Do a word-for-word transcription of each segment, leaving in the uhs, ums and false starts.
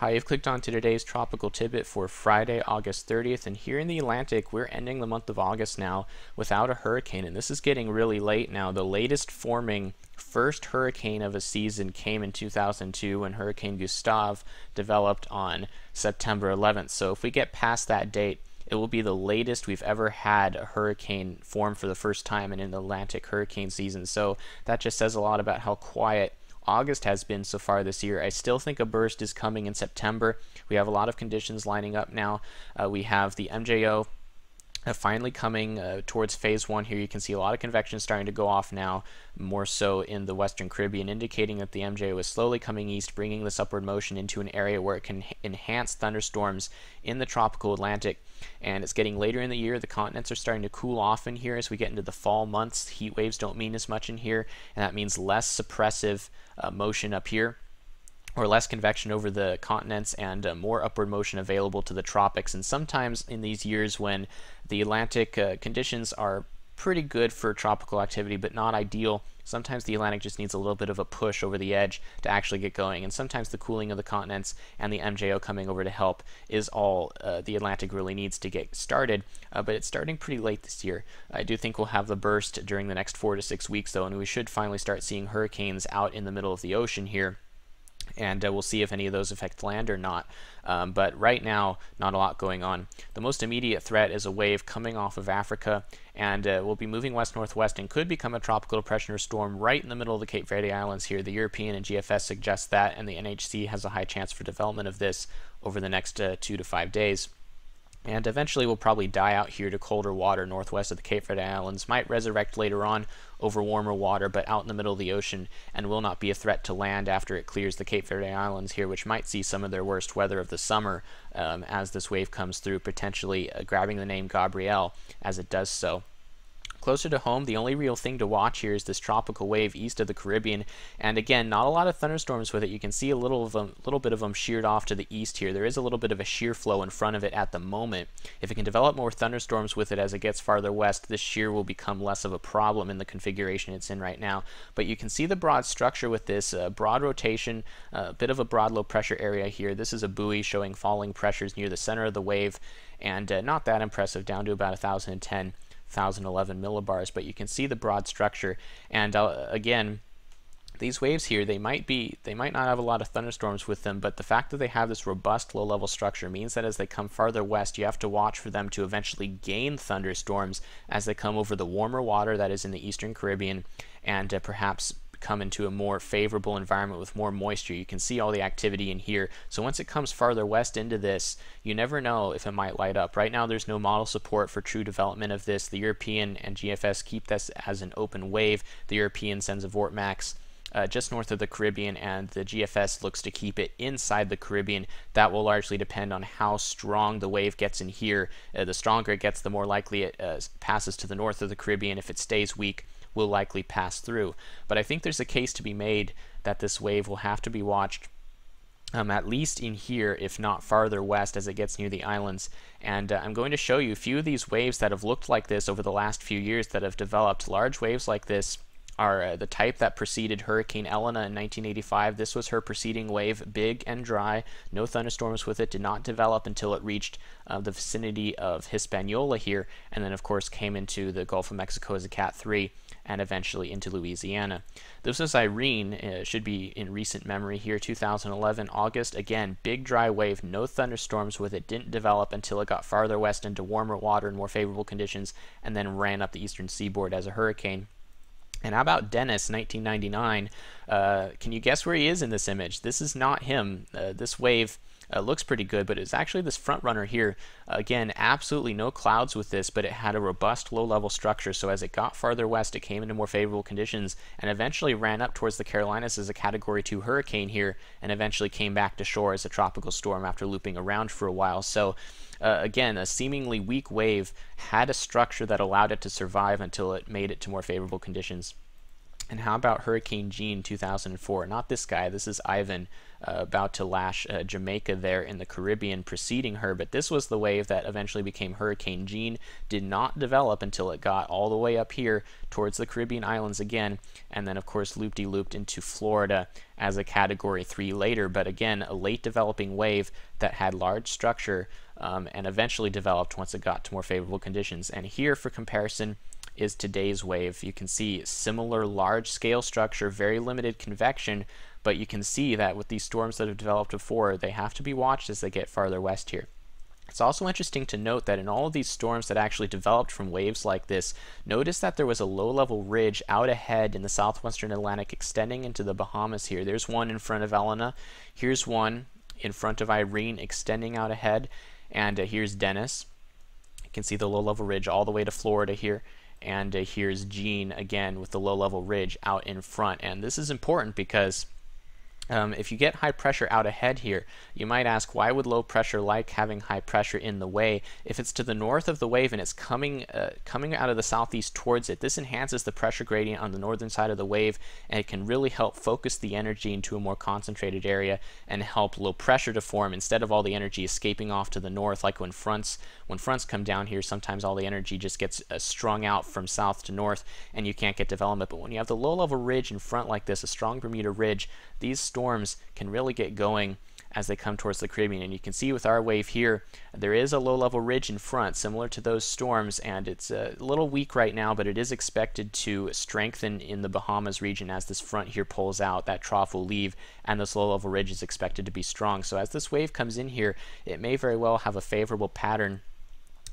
Hi, you've clicked on to today's Tropical Tidbit for Friday, August thirtieth, and here in the Atlantic, we're ending the month of August now without a hurricane, and this is getting really late now. The latest forming first hurricane of a season came in two thousand two when Hurricane Gustav developed on September eleventh, so if we get past that date, it will be the latest we've ever had a hurricane form for the first time in an Atlantic hurricane season, so that just says a lot about how quiet August has been so far this year. I still think a burst is coming in September. We have a lot of conditions lining up now. Uh, we have the M J O uh, finally coming uh, towards phase one here. You can see a lot of convection starting to go off now, more so in the Western Caribbean, indicating that the M J O is slowly coming east, bringing this upward motion into an area where it can enhance thunderstorms in the tropical Atlantic. And it's getting later in the year. The continents are starting to cool off in here as we get into the fall months. Heat waves don't mean as much in here, and that means less suppressive uh, motion up here, or less convection over the continents, and uh, more upward motion available to the tropics. And sometimes in these years when the Atlantic uh, conditions are pretty good for tropical activity but not ideal, sometimes the Atlantic just needs a little bit of a push over the edge to actually get going, and sometimes the cooling of the continents and the M J O coming over to help is all uh, the Atlantic really needs to get started, uh, but it's starting pretty late this year. I do think we'll have the burst during the next four to six weeks though, and we should finally start seeing hurricanes out in the middle of the ocean here, and uh, we'll see if any of those affect land or not. Um, but right now, not a lot going on. The most immediate threat is a wave coming off of Africa, and uh, we'll be moving west-northwest and could become a tropical depression or storm right in the middle of the Cape Verde Islands here. The European and G F S suggest that, and the N H C has a high chance for development of this over the next uh, two to five days. And eventually will probably die out here to colder water northwest of the Cape Verde Islands, might resurrect later on over warmer water, but out in the middle of the ocean, and will not be a threat to land after it clears the Cape Verde Islands here, which might see some of their worst weather of the summer um, as this wave comes through, potentially uh, grabbing the name Gabrielle as it does so. Closer to home, the only real thing to watch here is this tropical wave east of the Caribbean, and again, not a lot of thunderstorms with it. You can see a little of them, little bit of them sheared off to the east here. There is a little bit of a shear flow in front of it at the moment. If it can develop more thunderstorms with it as it gets farther west, this shear will become less of a problem in the configuration it's in right now. But you can see the broad structure with this uh, broad rotation, a uh, bit of a broad low pressure area here. This is a buoy showing falling pressures near the center of the wave, and uh, not that impressive, down to about one thousand ten, one thousand eleven millibars, but you can see the broad structure. And uh, again, these waves here, they might be, they might not have a lot of thunderstorms with them, but the fact that they have this robust low-level structure means that as they come farther west, you have to watch for them to eventually gain thunderstorms as they come over the warmer water that is in the Eastern Caribbean, and uh, perhaps come into a more favorable environment with more moisture. You can see all the activity in here. So once it comes farther west into this, you never know if it might light up. Right now there's no model support for true development of this. The European and G F S keep this as an open wave. The European sends a Vort Max uh, just north of the Caribbean, and the G F S looks to keep it inside the Caribbean. That will largely depend on how strong the wave gets in here. Uh, the stronger it gets, the more likely it uh, passes to the north of the Caribbean. If it stays weak, will likely pass through. But I think there's a case to be made that this wave will have to be watched um, at least in here, if not farther west as it gets near the islands. And uh, I'm going to show you a few of these waves that have looked like this over the last few years that have developed. Large waves like this are uh, the type that preceded Hurricane Elena in nineteen eighty-five. This was her preceding wave, big and dry, no thunderstorms with it, did not develop until it reached uh, the vicinity of Hispaniola here, and then of course came into the Gulf of Mexico as a Cat three, and eventually into Louisiana. This is Irene, uh, should be in recent memory here, two thousand eleven, August, again, big dry wave, no thunderstorms with it, didn't develop until it got farther west into warmer water and more favorable conditions, and then ran up the eastern seaboard as a hurricane. And how about Dennis, nineteen ninety-nine? Uh, can you guess where he is in this image? This is not him. Uh, this wave uh, looks pretty good, but it's actually this front runner here. Again, absolutely no clouds with this, but it had a robust low-level structure. So as it got farther west, it came into more favorable conditions and eventually ran up towards the Carolinas as a Category two hurricane here, and eventually came back to shore as a tropical storm after looping around for a while. So Uh, again, a seemingly weak wave had a structure that allowed it to survive until it made it to more favorable conditions. And how about Hurricane Jean two thousand four? Not this guy, this is Ivan uh, about to lash uh, Jamaica there in the Caribbean preceding her, but this was the wave that eventually became Hurricane Jean, did not develop until it got all the way up here towards the Caribbean islands again, and then of course loop-de-looped into Florida as a category three later, but again, a late developing wave that had large structure um, and eventually developed once it got to more favorable conditions. And here, for comparison, is today's wave. You can see similar large scale structure, very limited convection, but you can see that with these storms that have developed before, they have to be watched as they get farther west here. It's also interesting to note that in all of these storms that actually developed from waves like this, notice that there was a low-level ridge out ahead in the southwestern Atlantic extending into the Bahamas here. There's one in front of Elena, here's one in front of Irene extending out ahead, and uh, here's Dennis. You can see the low-level ridge all the way to Florida here. And uh, here's Jean again with the low-level ridge out in front. And this is important because um, if you get high pressure out ahead here, you might ask, why would low pressure like having high pressure in the way? If it's to the north of the wave and it's coming uh, coming out of the southeast towards it, this enhances the pressure gradient on the northern side of the wave, and it can really help focus the energy into a more concentrated area and help low pressure to form instead of all the energy escaping off to the north. Like when fronts When fronts come down here, sometimes all the energy just gets uh, strung out from south to north and you can't get development. But when you have the low-level ridge in front like this, a strong Bermuda ridge, these storms can really get going as they come towards the Caribbean. And you can see with our wave here, there is a low-level ridge in front, similar to those storms, and it's a little weak right now, but it is expected to strengthen in the Bahamas region as this front here pulls out. That trough will leave, and this low-level ridge is expected to be strong. So as this wave comes in here, it may very well have a favorable pattern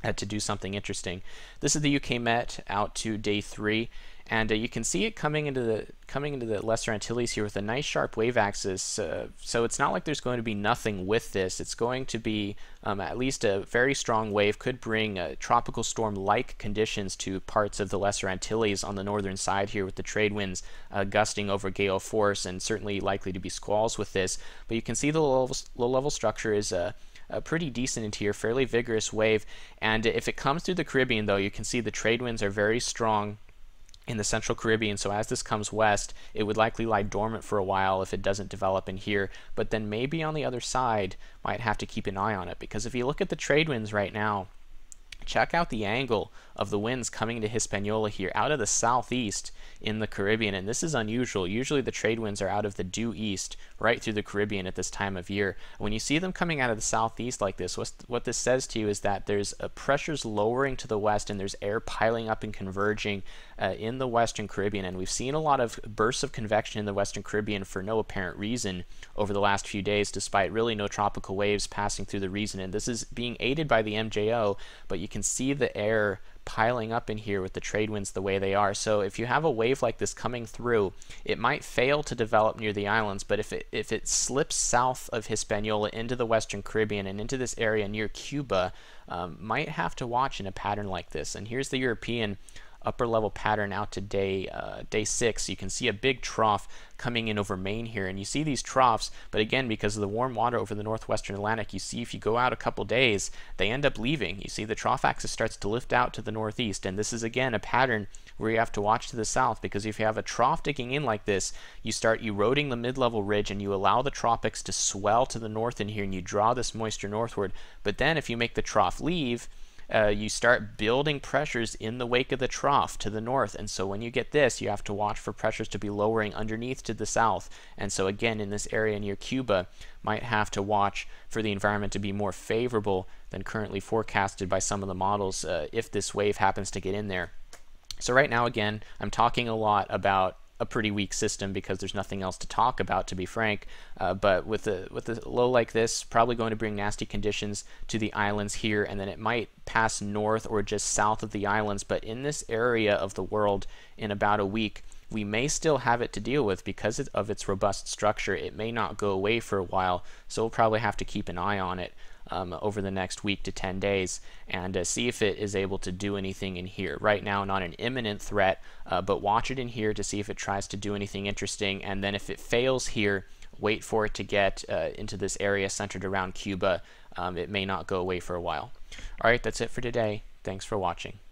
Uh, to do something interesting. This is the U K Met out to day three, and uh, you can see it coming into the coming into the Lesser Antilles here with a nice sharp wave axis. Uh, so it's not like there's going to be nothing with this. It's going to be um, at least a very strong wave, could bring uh, tropical storm-like conditions to parts of the Lesser Antilles on the northern side here with the trade winds uh, gusting over gale force, and certainly likely to be squalls with this. But you can see the low-level low-level structure is a uh, a pretty decent into here, fairly vigorous wave. And if it comes through the Caribbean though, you can see the trade winds are very strong in the central Caribbean, so as this comes west, it would likely lie dormant for a while if it doesn't develop in here, but then maybe on the other side might have to keep an eye on it, because if you look at the trade winds right now, check out the angle of the winds coming into Hispaniola here out of the southeast in the Caribbean, and this is unusual. Usually the trade winds are out of the due east right through the Caribbean at this time of year. When you see them coming out of the southeast like this, what's, what this says to you is that there's uh, pressures lowering to the west and there's air piling up and converging uh, in the Western Caribbean, and we've seen a lot of bursts of convection in the Western Caribbean for no apparent reason over the last few days, despite really no tropical waves passing through the region, and this is being aided by the M J O, but you can see the air piling up in here with the trade winds the way they are. So if you have a wave like this coming through, it might fail to develop near the islands, but if it if it slips south of Hispaniola into the Western Caribbean and into this area near Cuba, um, might have to watch in a pattern like this. And here's the European upper level pattern out to day uh, day six. You can see a big trough coming in over Maine here, and you see these troughs, but again, because of the warm water over the northwestern Atlantic, you see if you go out a couple days, they end up leaving. You see the trough axis starts to lift out to the northeast, and this is again a pattern where you have to watch to the south, because if you have a trough digging in like this, you start eroding the mid-level ridge and you allow the tropics to swell to the north in here, and you draw this moisture northward. But then if you make the trough leave, Uh, you start building pressures in the wake of the trough to the north, and so when you get this, you have to watch for pressures to be lowering underneath to the south. And so again, in this area near Cuba, might have to watch for the environment to be more favorable than currently forecasted by some of the models uh, if this wave happens to get in there. So right now, again, I'm talking a lot about a pretty weak system because there's nothing else to talk about, to be frank, uh, but with a with a low like this, probably going to bring nasty conditions to the islands here, and then it might pass north or just south of the islands. But in this area of the world in about a week, we may still have it to deal with because of its robust structure. It may not go away for a while, so we'll probably have to keep an eye on it Um, over the next week to ten days and uh, see if it is able to do anything in here. Right now, not an imminent threat, uh, but watch it in here to see if it tries to do anything interesting, and then if it fails here, wait for it to get uh, into this area centered around Cuba. Um, it may not go away for a while. All right, that's it for today. Thanks for watching.